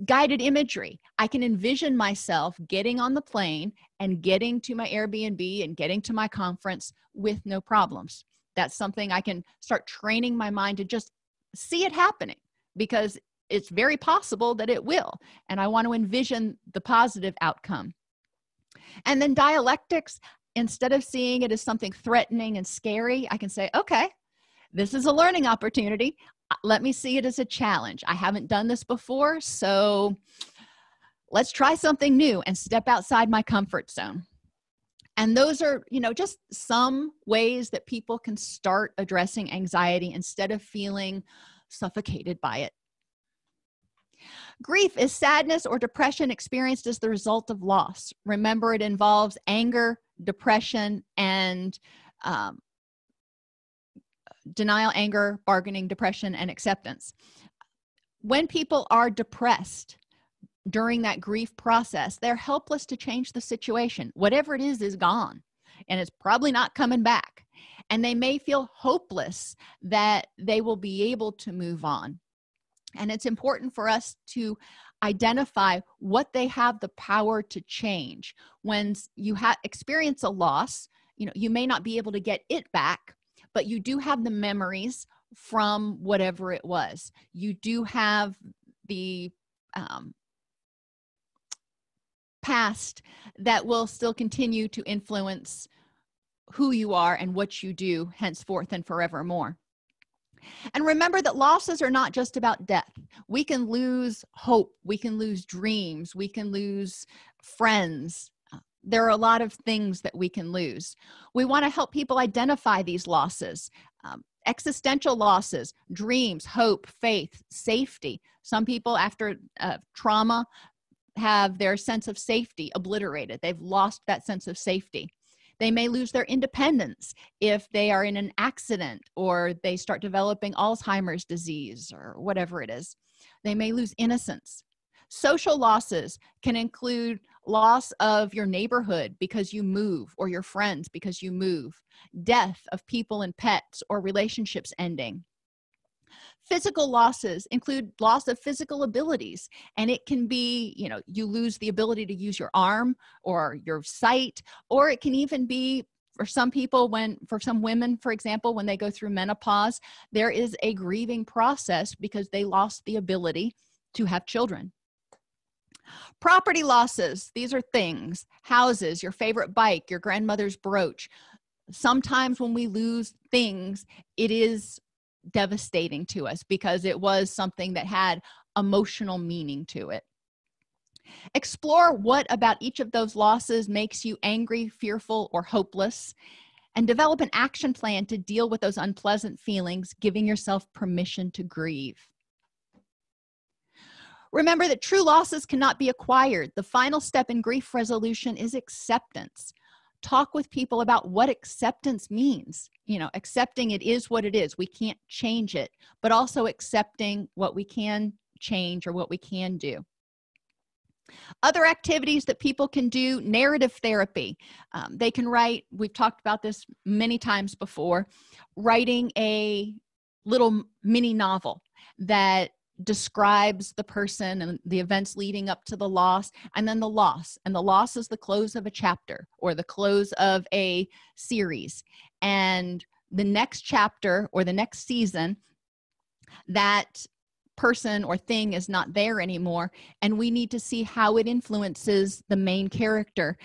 Guided imagery. I can envision myself getting on the plane and getting to my Airbnb and getting to my conference with no problems. That's something I can start training my mind to just see it happening, because it's very possible that it will. And I want to envision the positive outcome. And then dialectics. Instead of seeing it as something threatening and scary, I can say, okay, this is a learning opportunity. Let me see it as a challenge. I haven't done this before, so let's try something new and step outside my comfort zone. And those are, you know, just some ways that people can start addressing anxiety instead of feeling suffocated by it Grief is sadness or depression experienced as the result of loss. Remember, it involves anger, depression, and denial, anger, bargaining, depression, and acceptance. When people are depressed during that grief process, they're helpless to change the situation. Whatever it is gone, and it's probably not coming back. And they may feel hopeless that they will be able to move on. And it's important for us to identify what they have the power to change. When you experience a loss, you know, you may not be able to get it back, but you do have the memories from whatever it was. You do have the past that will still continue to influence who you are and what you do henceforth and forevermore. And remember that losses are not just about death. We can lose hope. We can lose dreams. We can lose friends. There are a lot of things that we can lose. We want to help people identify these losses, existential losses, dreams, hope, faith, safety. Some people after trauma have their sense of safety obliterated. They've lost that sense of safety. They may lose their independence if they are in an accident or they start developing Alzheimer's disease or whatever it is. They may lose innocence. Social losses can include loss of your neighborhood because you move, or your friends because you move, death of people and pets, or relationships ending. Physical losses include loss of physical abilities, and it can be, you know, you lose the ability to use your arm or your sight, or it can even be for some people for some women, for example, when they go through menopause, there is a grieving process because they lost the ability to have children. Property losses, these are things, houses, your favorite bike, your grandmother's brooch. Sometimes when we lose things, it is devastating to us because it was something that had emotional meaning to it. Explore what about each of those losses makes you angry, fearful, or hopeless, and develop an action plan to deal with those unpleasant feelings, giving yourself permission to grieve. Remember that true losses cannot be acquired. The final step in grief resolution is acceptance. Talk with people about what acceptance means. You know, accepting it is what it is. We can't change it, but also accepting what we can change or what we can do. Other activities that people can do, narrative therapy. They can write, we've talked about this many times before, writing a little mini novel that describes the person and the events leading up to the loss, and then the loss. And the loss is the close of a chapter or the close of a series. And the next chapter or the next season, that person or thing is not there anymore. And we need to see how it influences the main character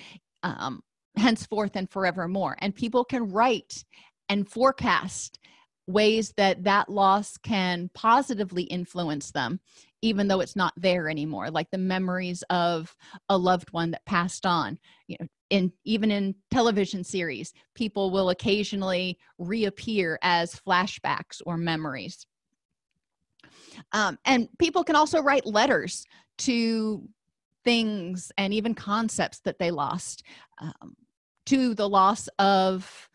henceforth and forevermore. And people can write and forecast ways that that loss can positively influence them, even though it's not there anymore, like the memories of a loved one that passed on. You know, even in television series, people will occasionally reappear as flashbacks or memories. And people can also write letters to things and even concepts that they lost, to the loss of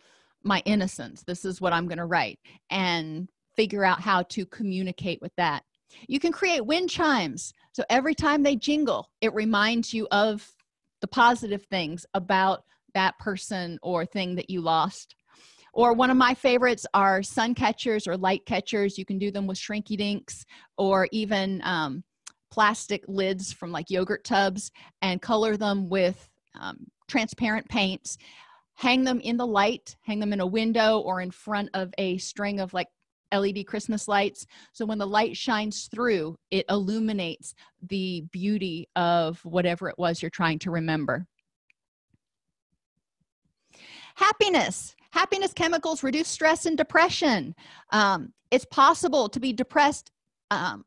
my innocence. This is what I'm going to write, and figure out how to communicate with that. You can create wind chimes. So every time they jingle, it reminds you of the positive things about that person or thing that you lost. Or one of my favorites are sun catchers or light catchers. You can do them with Shrinky Dinks or even plastic lids from like yogurt tubs, and color them with transparent paints. Hang them in the light, hang them in a window or in front of a string of like LED Christmas lights. So when the light shines through, it illuminates the beauty of whatever it was you're trying to remember. Happiness. Happiness chemicals reduce stress and depression. It's possible to be depressed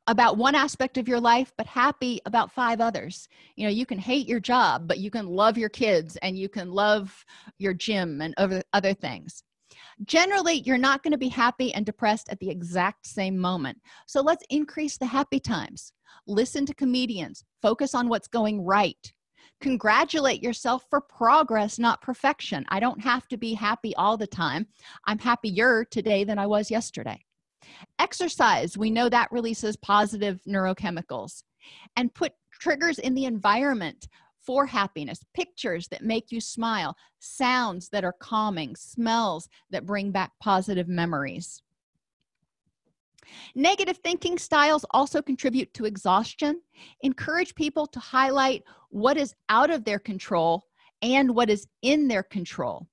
about one aspect of your life, but happy about 5 others. You know, you can hate your job, but you can love your kids, and you can love your gym and other things. Generally, you're not going to be happy and depressed at the exact same moment. So let's increase the happy times. Listen to comedians. Focus on what's going right. Congratulate yourself for progress, not perfection. I don't have to be happy all the time. I'm happier today than I was yesterday. Exercise, we know that releases positive neurochemicals. And put triggers in the environment for happiness, pictures that make you smile, sounds that are calming, smells that bring back positive memories. Negative thinking styles also contribute to exhaustion. Encourage people to highlight what is out of their control and what is in their control.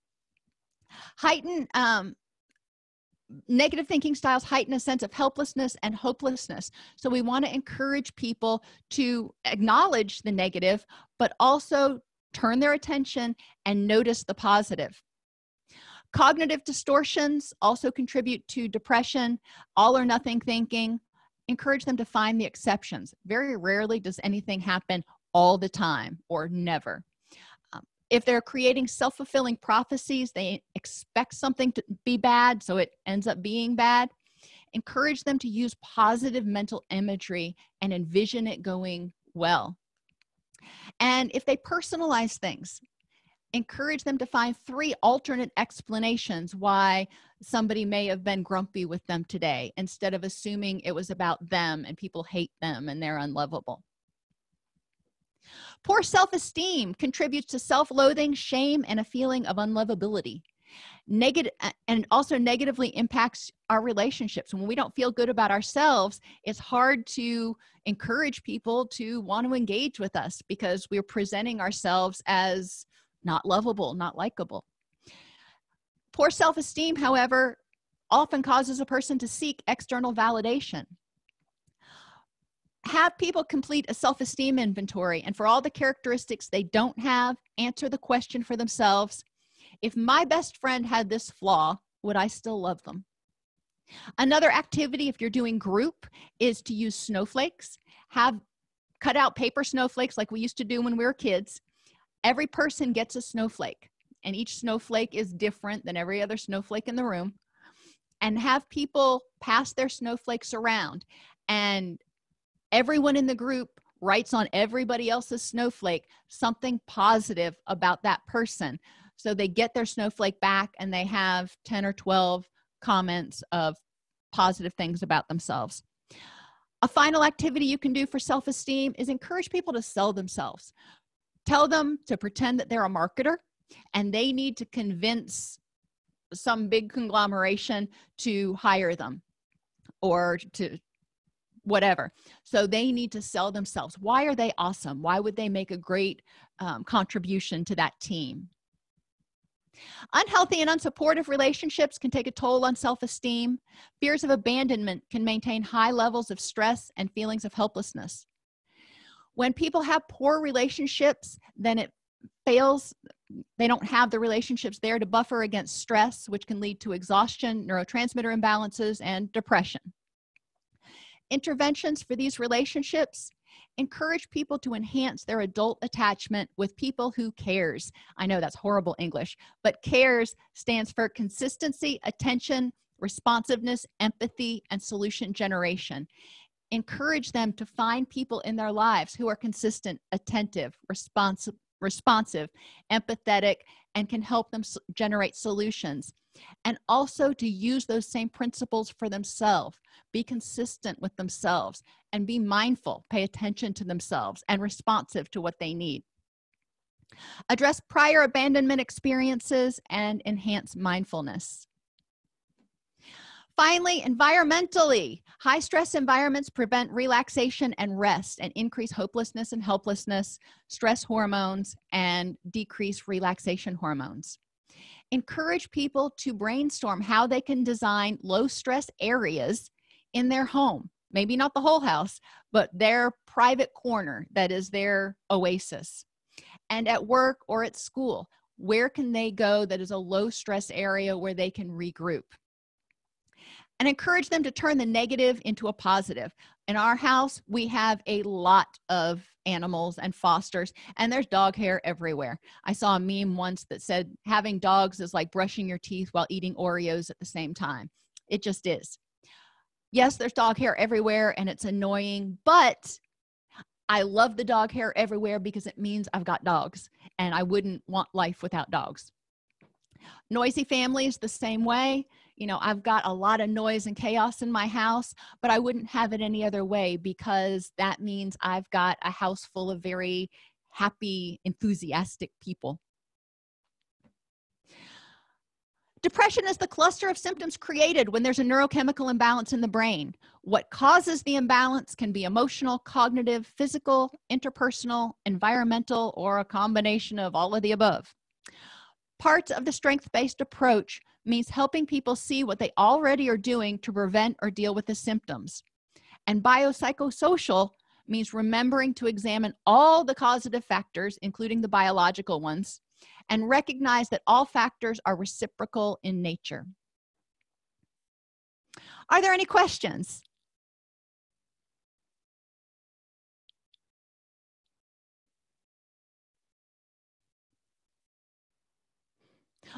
Negative thinking styles heighten a sense of helplessness and hopelessness. So we want to encourage people to acknowledge the negative, but also turn their attention and notice the positive. Cognitive distortions also contribute to depression, all or nothing thinking. Encourage them to find the exceptions. Very rarely does anything happen all the time or never. If they're creating self-fulfilling prophecies, they expect something to be bad, so it ends up being bad. Encourage them to use positive mental imagery and envision it going well. And if they personalize things, encourage them to find 3 alternate explanations why somebody may have been grumpy with them today, instead of assuming it was about them and people hate them and they're unlovable. Poor self-esteem contributes to self-loathing, shame, and a feeling of unlovability. And also negatively impacts our relationships. When we don't feel good about ourselves, it's hard to encourage people to want to engage with us because we're presenting ourselves as not lovable, not likable. Poor self-esteem, however, often causes a person to seek external validation. Have people complete a self-esteem inventory, and for all the characteristics they don't have, answer the question for themselves: if my best friend had this flaw, would I still love them? Another activity, if you're doing group, is to use snowflakes. Cut out paper snowflakes like we used to do when we were kids. Every person gets a snowflake, and each snowflake is different than every other snowflake in the room. And have people pass their snowflakes around, and everyone in the group writes on everybody else's snowflake something positive about that person. So they get their snowflake back and they have 10 or 12 comments of positive things about themselves. A final activity you can do for self-esteem is encourage people to sell themselves. Tell them to pretend that they're a marketer and they need to convince some big conglomeration to hire them or to whatever. So they need to sell themselves. Why are they awesome? Why would they make a great contribution to that team? Unhealthy and unsupportive relationships can take a toll on self-esteem. Fears of abandonment can maintain high levels of stress and feelings of helplessness. When people have poor relationships, then it fails. They don't have the relationships there to buffer against stress, which can lead to exhaustion, neurotransmitter imbalances, and depression. Interventions for these relationships: encourage people to enhance their adult attachment with people who cares. I know that's horrible English, but CARES stands for consistency, attention, responsiveness, empathy, and solution generation. Encourage them to find people in their lives who are consistent, attentive, responsive, empathetic, and can help them generate solutions. And also to use those same principles for themselves. Be consistent with themselves and be mindful, pay attention to themselves and responsive to what they need. Address prior abandonment experiences and enhance mindfulness. Finally, environmentally, high stress environments prevent relaxation and rest and increase hopelessness and helplessness, stress hormones, and decrease relaxation hormones. Encourage people to brainstorm how they can design low stress areas in their home. Maybe not the whole house, but their private corner that is their oasis. And at work or at school, where can they go that is a low stress area where they can regroup? And encourage them to turn the negative into a positive. In our house, we have a lot of animals and fosters, and there's dog hair everywhere. I saw a meme once that said, having dogs is like brushing your teeth while eating Oreos at the same time. It just is. Yes, there's dog hair everywhere, and it's annoying, but I love the dog hair everywhere because it means I've got dogs and I wouldn't want life without dogs. Noisy families the same way. You know, I've got a lot of noise and chaos in my house, but I wouldn't have it any other way because that means I've got a house full of very happy, enthusiastic people. Depression is the cluster of symptoms created when there's a neurochemical imbalance in the brain. What causes the imbalance can be emotional, cognitive, physical, interpersonal, environmental, or a combination of all of the above. Parts of the strength-based approach means helping people see what they already are doing to prevent or deal with the symptoms. And biopsychosocial means remembering to examine all the causative factors, including the biological ones, and recognize that all factors are reciprocal in nature. Are there any questions?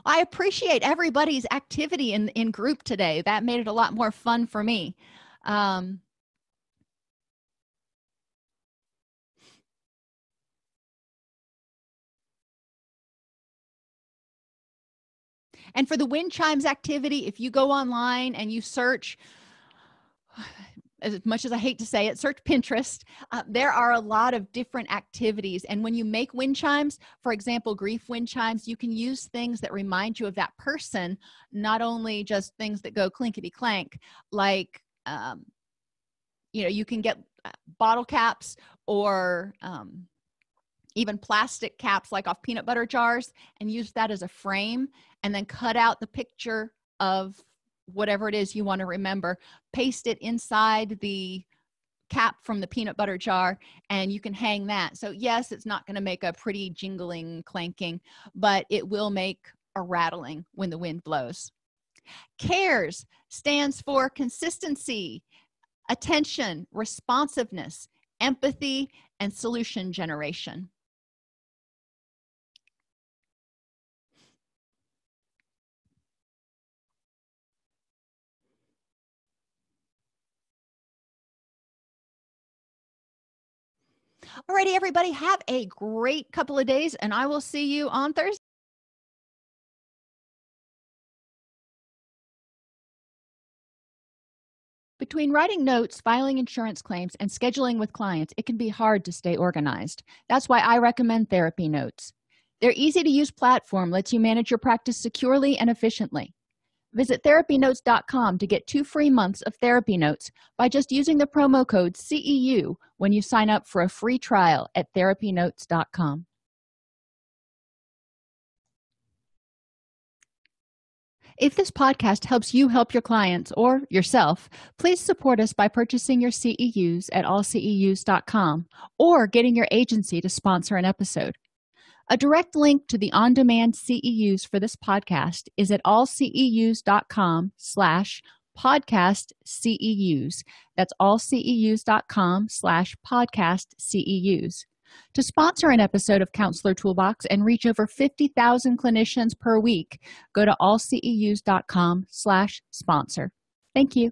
I appreciate everybody's activity in group today. That made it a lot more fun for me. And for the wind chimes activity, if you go online and you search, as much as I hate to say it, search Pinterest, there are a lot of different activities. And when you make wind chimes, for example, grief wind chimes, you can use things that remind you of that person, not only just things that go clinkety clank, like, you know, you can get bottle caps or even plastic caps like off peanut butter jars and use that as a frame and then cut out the picture of whatever it is you want to remember, paste it inside the cap from the peanut butter jar, and you can hang that. So yes, it's not going to make a pretty jingling clanking, but it will make a rattling when the wind blows. CARES stands for consistency, attention, responsiveness, empathy, and solution generation. Alrighty, everybody, have a great couple of days, and I will see you on Thursday. Between writing notes, filing insurance claims, and scheduling with clients, it can be hard to stay organized. That's why I recommend Therapy Notes. Their easy-to-use platform lets you manage your practice securely and efficiently. Visit therapynotes.com to get 2 free months of Therapy Notes by just using the promo code CEU when you sign up for a free trial at therapynotes.com. If this podcast helps you help your clients or yourself, please support us by purchasing your CEUs at AllCEUs.com or getting your agency to sponsor an episode. A direct link to the on-demand CEUs for this podcast is at allceus.com/podcastceus. That's allceus.com/podcastceus. To sponsor an episode of Counselor Toolbox and reach over 50,000 clinicians per week, go to allceus.com/sponsor. Thank you.